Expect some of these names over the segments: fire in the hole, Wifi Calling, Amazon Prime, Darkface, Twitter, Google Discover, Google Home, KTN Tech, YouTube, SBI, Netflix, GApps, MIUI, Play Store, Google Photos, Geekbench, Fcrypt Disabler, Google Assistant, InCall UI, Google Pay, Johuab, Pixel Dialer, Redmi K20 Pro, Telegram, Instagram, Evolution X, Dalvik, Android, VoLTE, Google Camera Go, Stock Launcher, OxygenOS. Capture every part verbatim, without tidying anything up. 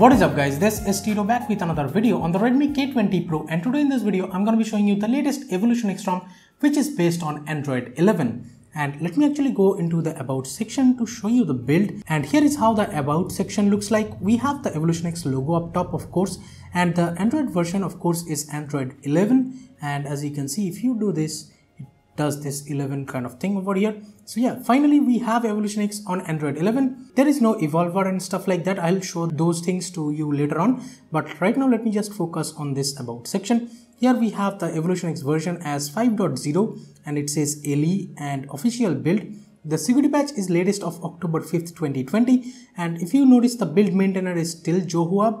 What is up guys, this is Tito back with another video on the Redmi K twenty Pro, and today in this video I'm going to be showing you the latest Evolution X ROM which is based on Android eleven. And let me actually go into the about section to show you the build, and here is how the about section looks like. We have the Evolution X logo up top of course, and the Android version of course is Android eleven, and as you can see if you do this it does this eleven kind of thing over here. So yeah, finally we have Evolution X on Android eleven. There is no evolver and stuff like that, I'll show those things to you later on, but right now let me just focus on this about section. Here we have the Evolution X version as five point zero and it says L E and official build. The security patch is latest of October fifth twenty twenty, and if you notice the build maintainer is still Johuab,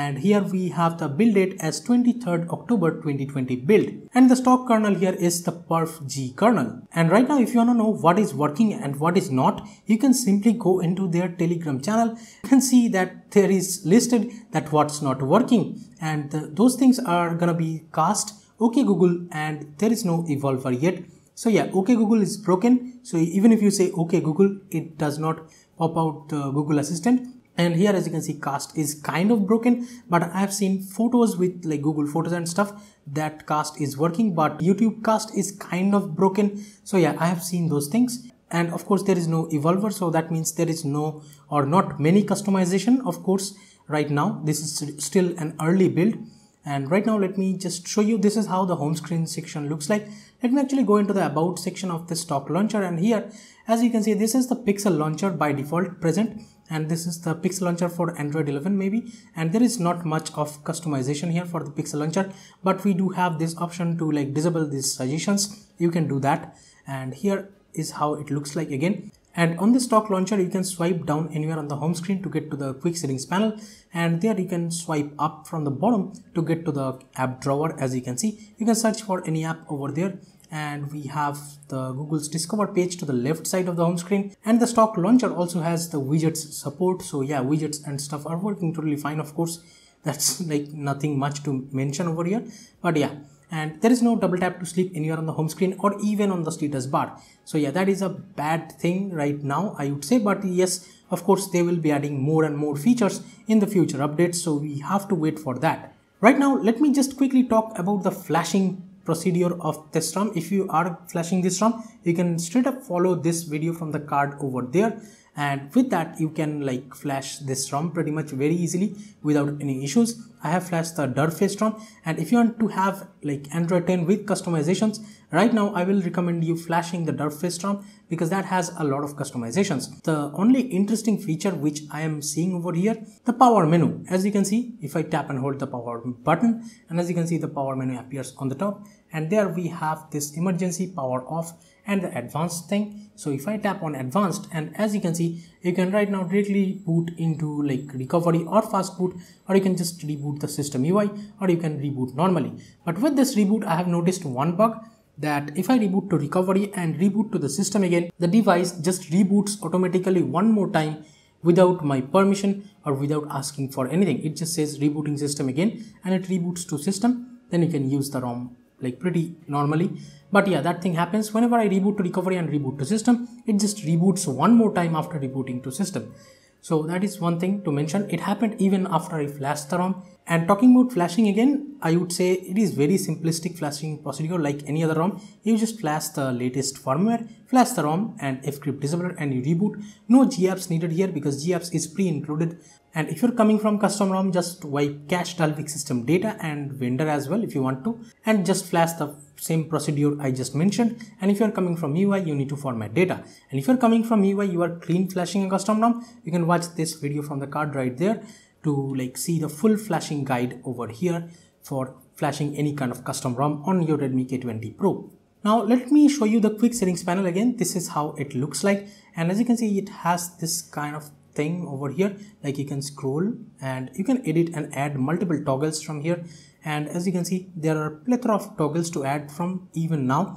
and here we have the build date as twenty-third October twenty twenty build, and the stock kernel here is the perf G kernel. And right now if you wanna know what is working and what is not, you can simply go into their Telegram channel and see that there is listed that what's not working, and the, those things are gonna be cast OK Google, and there is no evolver yet. So yeah, OK Google is broken, so even if you say OK Google it does not pop out uh, Google Assistant. And here as you can see cast is kind of broken, but I have seen photos with like Google Photos and stuff that cast is working, but YouTube cast is kind of broken. So yeah, I have seen those things. And of course there is no evolver, so that means there is no or not many customization of course right now. This is still an early build. And right now let me just show you, this is how the home screen section looks like. Let me actually go into the about section of the stock launcher, and here as you can see this is the Pixel Launcher by default present, and this is the Pixel Launcher for Android eleven maybe, and there is not much of customization here for the Pixel Launcher, but we do have this option to like disable these suggestions, you can do that. And here is how it looks like again, and on the stock launcher you can swipe down anywhere on the home screen to get to the quick settings panel, and there you can swipe up from the bottom to get to the app drawer. As you can see you can search for any app over there, and we have the Google's Discover page to the left side of the home screen, and the stock launcher also has the widgets support. So yeah, widgets and stuff are working totally fine of course, that's like nothing much to mention over here, but yeah. And there is no double tap to sleep anywhere on the home screen or even on the status bar. So yeah, that is a bad thing right now I would say, but yes of course they will be adding more and more features in the future updates, so we have to wait for that. Right now let me just quickly talk about the flashing procedure of this ROM. If you are flashing this ROM you can straight up follow this video from the card over there, and with that you can like flash this ROM pretty much very easily without any issues. I have flashed the Darkface ROM, and if you want to have like Android ten with customizations, right now I will recommend you flashing the Darkface ROM because that has a lot of customizations. The only interesting feature which I am seeing over here, the power menu. As you can see if I tap and hold the power button, and as you can see the power menu appears on the top, and there we have this emergency power off and the advanced thing. So if I tap on advanced, and as you can see you can right now directly boot into like recovery or fast boot, or you can just reboot the system U I, or you can reboot normally. But with this reboot I have noticed one bug, that if I reboot to recovery and reboot to the system again, the device just reboots automatically one more time without my permission or without asking for anything. It just says rebooting system again, and it reboots to system, then you can use the ROM like pretty normally. But yeah, that thing happens whenever I reboot to recovery and reboot to system, it just reboots one more time after rebooting to system. So that is one thing to mention. It happened even after I flashed the ROM. And talking about flashing again, I would say it is very simplistic flashing procedure like any other ROM. You just flash the latest firmware, flash the ROM and F crypt disabler, and you reboot. No GApps needed here because GApps is pre-included. And if you're coming from custom ROM, just wipe cache, Dalvik system data and vendor as well if you want to, and just flash the same procedure I just mentioned. And if you're coming from M I U I, you need to format data. And if you're coming from M I U I, you are clean flashing a custom ROM, you can watch this video from the card right there to like see the full flashing guide over here for flashing any kind of custom ROM on your Redmi K twenty Pro. Now let me show you the quick settings panel again. This is how it looks like, and as you can see it has this kind of thing over here, like you can scroll and you can edit and add multiple toggles from here, and as you can see there are plethora of toggles to add from even now,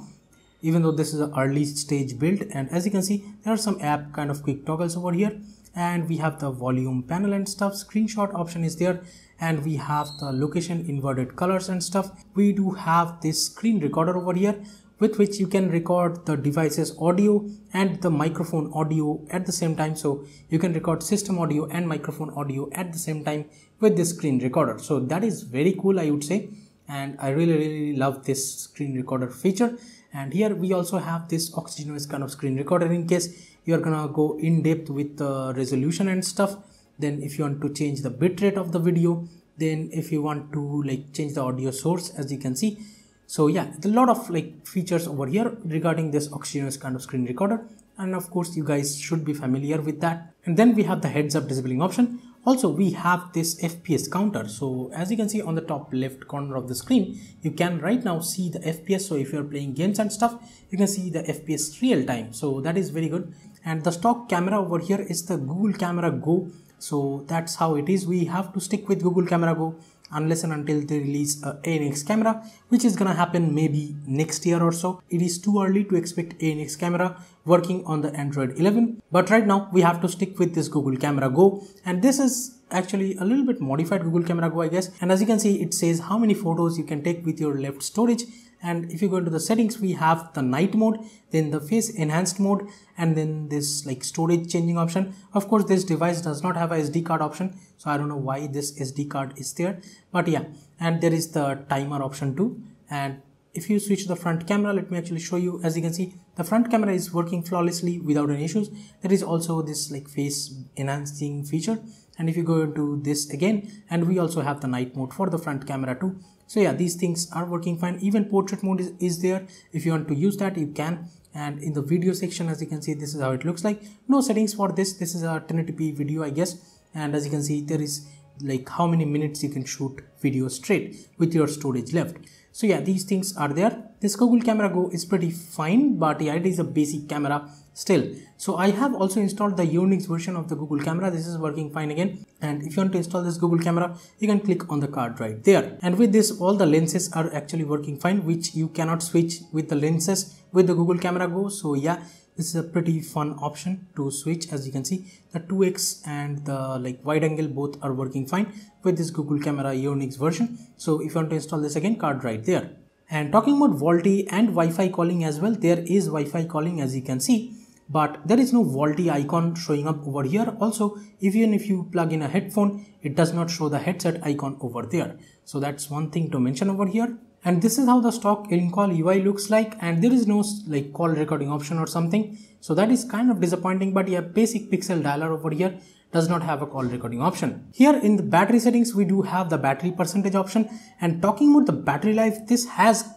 even though this is an early stage build. And as you can see there are some app kind of quick toggles over here, and we have the volume panel and stuff, screenshot option is there, and we have the location inverted colors and stuff. We do have this screen recorder over here with which you can record the device's audio and the microphone audio at the same time. So you can record system audio and microphone audio at the same time with this screen recorder. So that is very cool, I would say. And I really, really love this screen recorder feature. And here we also have this OxygenOS kind of screen recorder in case you are gonna go in depth with the resolution and stuff. Then if you want to change the bitrate of the video, then if you want to like change the audio source, as you can see. So yeah, a lot of like features over here regarding this OxygenOS kind of screen recorder. And of course you guys should be familiar with that. And then we have the heads up disabling option. Also, we have this F P S counter. So as you can see on the top left corner of the screen, you can right now see the F P S. So if you're playing games and stuff, you can see the F P S real time. So that is very good. And the stock camera over here is the Google Camera Go. So that's how it is. We have to stick with Google Camera Go unless and until they release a A N X camera, which is gonna happen maybe next year or so. It is too early to expect A N X camera working on the Android eleven. But right now we have to stick with this Google Camera Go. And this is actually a little bit modified Google Camera Go, I guess. And as you can see, it says how many photos you can take with your left storage. And if you go into the settings, we have the night mode, then the face enhanced mode, and then this like storage changing option. Of course, this device does not have a S D card option, so I don't know why this S D card is there, but yeah. And there is the timer option too. And if you switch the front camera, let me actually show you. As you can see, the front camera is working flawlessly without any issues. There is also this like face enhancing feature. And if you go into this again, and we also have the night mode for the front camera too. So yeah, these things are working fine. Even portrait mode is, is there. If you want to use that, you can. And in the video section, as you can see, this is how it looks like. No settings for this. This is a ten eighty p video, I guess. And as you can see, there is like how many minutes you can shoot video straight with your storage left. So yeah, these things are there. This Google Camera Go is pretty fine, but yeah, it is a basic camera still. So I have also installed the Unix version of the Google Camera. This is working fine again. And if you want to install this Google Camera, you can click on the card right there. And with this, all the lenses are actually working fine, which you cannot switch with the lenses with the Google Camera Go. So yeah, this is a pretty fun option to switch. As you can see, the two X and the like wide angle both are working fine with this Google Camera Unix version. So if you want to install this again, card right there. And talking about VoLTE and Wi-Fi calling as well, there is Wi-Fi calling, as you can see, but there is no VoLTE icon showing up over here. Also, even if you plug in a headphone, it does not show the headset icon over there. So that's one thing to mention over here. And this is how the stock in-call U I looks like, and there is no like call recording option or something. So that is kind of disappointing, but yeah, basic Pixel Dialer over here does not have a call recording option. Here in the battery settings, we do have the battery percentage option. And talking about the battery life, this has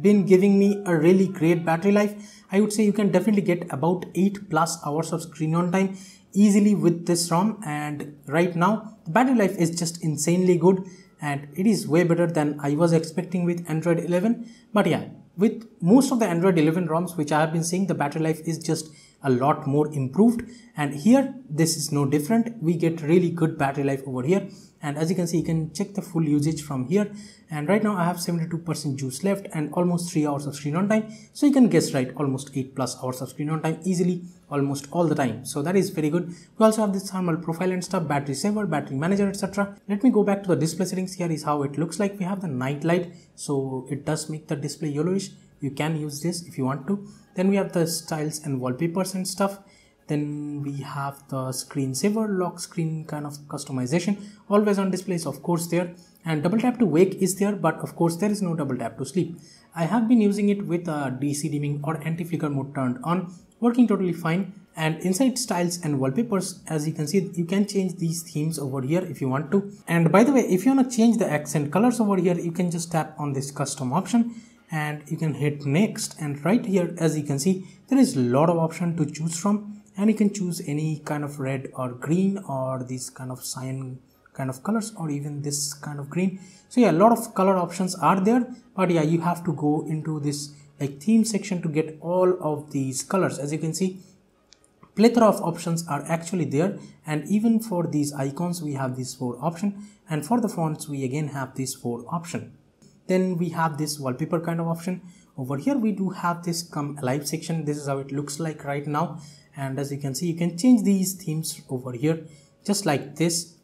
been giving me a really great battery life. I would say you can definitely get about eight plus hours of screen on time easily with this ROM. And right now, the battery life is just insanely good. And it is way better than I was expecting with Android eleven. But yeah, with most of the Android eleven ROMs which I have been seeing, the battery life is just a lot more improved. And here, this is no different. We get really good battery life over here. And as you can see, you can check the full usage from here. And right now I have seventy-two percent juice left and almost three hours of screen on time. So you can guess right, almost eight plus hours of screen on time easily, almost all the time. So that is very good. We also have this thermal profile and stuff, battery saver, battery manager, et cetera. Let me go back to the display settings. Here is how it looks like. We have the night light. So it does make the display yellowish. You can use this if you want to. Then we have the styles and wallpapers and stuff. Then we have the screensaver, lock screen kind of customization. Always on display is of course there. And double tap to wake is there, but of course there is no double tap to sleep. I have been using it with a D C dimming or anti-flicker mode turned on, working totally fine. And inside styles and wallpapers, as you can see, you can change these themes over here if you want to. And by the way, if you want to change the accent colors over here, you can just tap on this custom option. And you can hit next, and right here, as you can see, there is a lot of option to choose from, and you can choose any kind of red or green or these kind of cyan kind of colors or even this kind of green. So yeah, a lot of color options are there, but yeah, you have to go into this like theme section to get all of these colors. As you can see, plethora of options are actually there. And even for these icons, we have these four option, and for the fonts, we again have these four option. Then we have this wallpaper kind of option. Over here we do have this come alive section. This is how it looks like right now. And as you can see, you can change these themes over here just like this.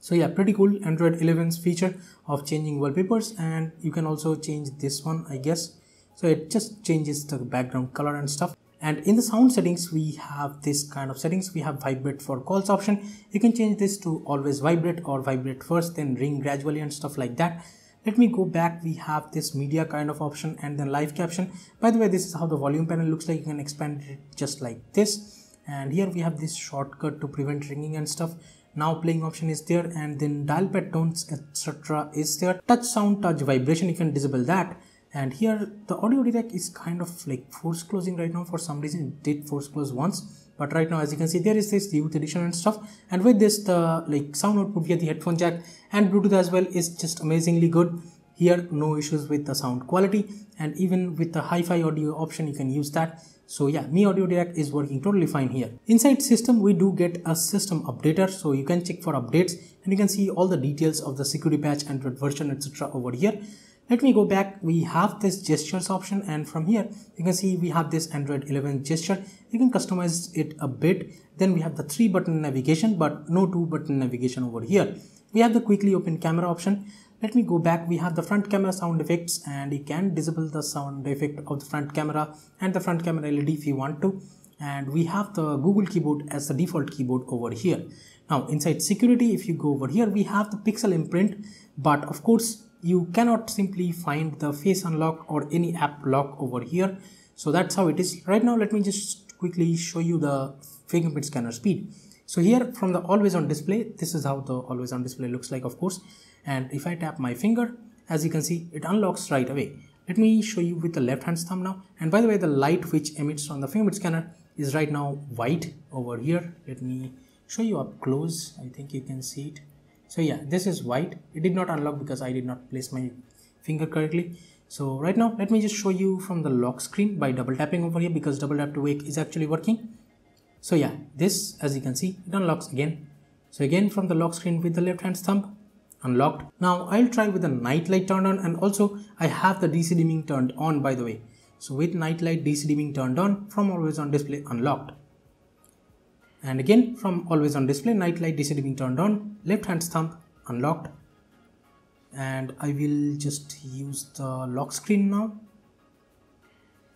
So yeah, pretty cool Android eleven's feature of changing wallpapers. And you can also change this one, I guess. So it just changes the background color and stuff. And in the sound settings, we have this kind of settings. We have vibrate for calls option. You can change this to always vibrate or vibrate first, then ring gradually and stuff like that. Let me go back. We have this media kind of option and then live caption. By the way, this is how the volume panel looks like. You can expand it just like this. And here we have this shortcut to prevent ringing and stuff. Now playing option is there, and then dial pad tones et cetera is there. Touch sound, touch vibration, you can disable that. And here the audio direct is kind of like force closing right now. For some reason it did force close once, but right now as you can see there is this youth edition and stuff. And with this, the like sound output via the headphone jack and Bluetooth as well is just amazingly good. Here no issues with the sound quality, and even with the hi-fi audio option you can use that. So yeah, Mi Audio Direct is working totally fine here. Inside system, we do get a system updater, so you can check for updates and you can see all the details of the security patch, Android version, et cetera over here. Let me go back. We have this gestures option, and from here you can see we have this Android eleven gesture. You can customize it a bit. Then we have the three button navigation, but no two button navigation over here. We have the quickly open camera option. Let me go back. We have the front camera sound effects, and you can disable the sound effect of the front camera and the front camera L E D if you want to. And we have the Google keyboard as the default keyboard over here. Now inside security, if you go over here, we have the pixel imprint, but of course you cannot simply find the face unlock or any app lock over here. So that's how it is right now. Let me just quickly show you the fingerprint scanner speed. So here from the always on display, this is how the always on display looks like, of course. And if I tap my finger, as you can see, it unlocks right away. Let me show you with the left hand thumb now. And by the way, the light which emits from the fingerprint scanner is right now white over here. Let me show you up close. I think you can see it. So yeah, this is white. It did not unlock because I did not place my finger correctly. So right now, let me just show you from the lock screen by double tapping over here, because double tap to wake is actually working. So yeah, this, as you can see, it unlocks again. So again from the lock screen with the left hand thumb. Unlocked. Now I'll try with the night light turned on, and also I have the D C dimming turned on, by the way. So with night light, D C dimming turned on, from always on display unlocked. And again from always on display, night light, D C dimming turned on, left hand thumb unlocked. And I will just use the lock screen now.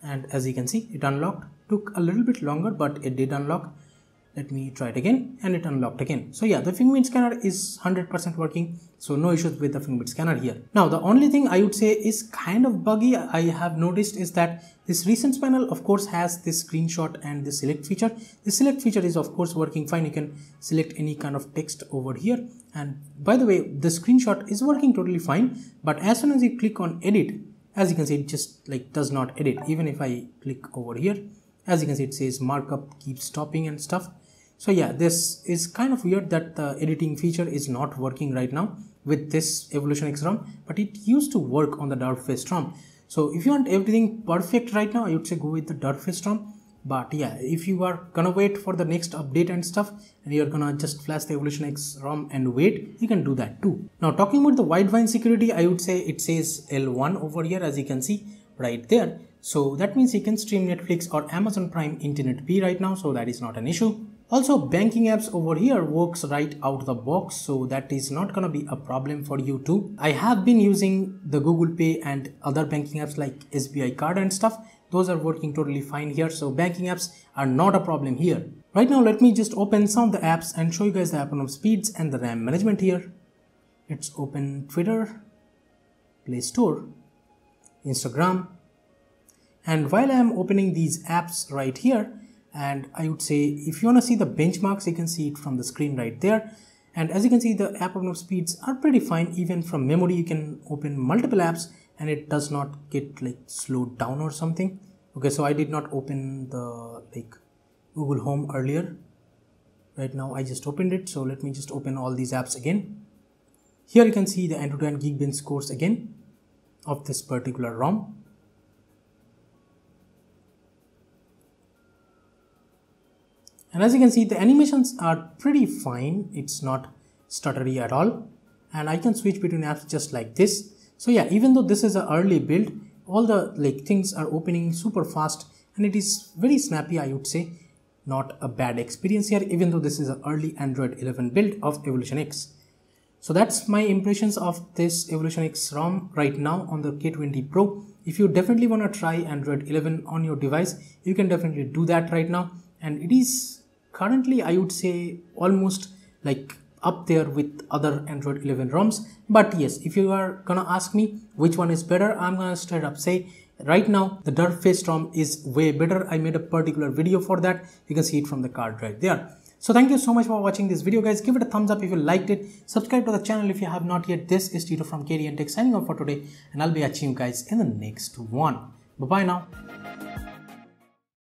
And as you can see, it unlocked. Took a little bit longer, but it did unlock. Let me try it again, and it unlocked again. So yeah, the fingerprint scanner is one hundred percent working. So no issues with the fingerprint scanner here. Now the only thing I would say is kind of buggy I have noticed is that this recents panel of course has this screenshot and the select feature. The select feature is of course working fine. You can select any kind of text over here. And by the way, the screenshot is working totally fine. But as soon as you click on edit, as you can see, it just like does not edit. Even if I click over here, as you can see, it says markup keeps stopping and stuff. So yeah, this is kind of weird that the editing feature is not working right now with this Evolution X ROM, but it used to work on the Darkface ROM. So if you want everything perfect right now, I would say go with the Darkface ROM. But yeah, if you are gonna wait for the next update and stuff, and you're gonna just flash the Evolution X ROM and wait, you can do that too. Now talking about the Widevine security, I would say it says L one over here, as you can see right there. So that means you can stream Netflix or Amazon Prime Internet P right now, so that is not an issue. Also, banking apps over here works right out the box, so that is not gonna be a problem for you too. I have been using the Google Pay and other banking apps like S B I card and stuff. Those are working totally fine here, so banking apps are not a problem here. Right now, let me just open some of the apps and show you guys the app on speeds and the RAM management here. Let's open Twitter, Play Store, Instagram. And while I am opening these apps right here, and I would say if you want to see the benchmarks, you can see it from the screen right there. And as you can see, the app open-up speeds are pretty fine. Even from memory, you can open multiple apps and it does not get like slowed down or something. Okay, so I did not open the like Google Home earlier. Right now I just opened it, so let me just open all these apps again. Here you can see the Android and Geekbench scores again of this particular ROM. And as you can see, the animations are pretty fine. It's not stuttery at all. And I can switch between apps just like this. So yeah, even though this is an early build, all the like things are opening super fast and it is very snappy, I would say. Not a bad experience here, even though this is an early Android eleven build of Evolution X. So that's my impressions of this Evolution X ROM right now on the K twenty Pro. If you definitely want to try Android eleven on your device, you can definitely do that right now. And it is currently, I would say, almost like up there with other Android eleven ROMs. But yes, if you are gonna ask me which one is better, I'm gonna straight up say right now the Darkface ROM is way better. I made a particular video for that. You can see it from the card right there. So thank you so much for watching this video, guys. Give it a thumbs up if you liked it. Subscribe to the channel if you have not yet. This is Tito from K T N Tech signing off for today, and I'll be catching you guys in the next one. Bye bye now.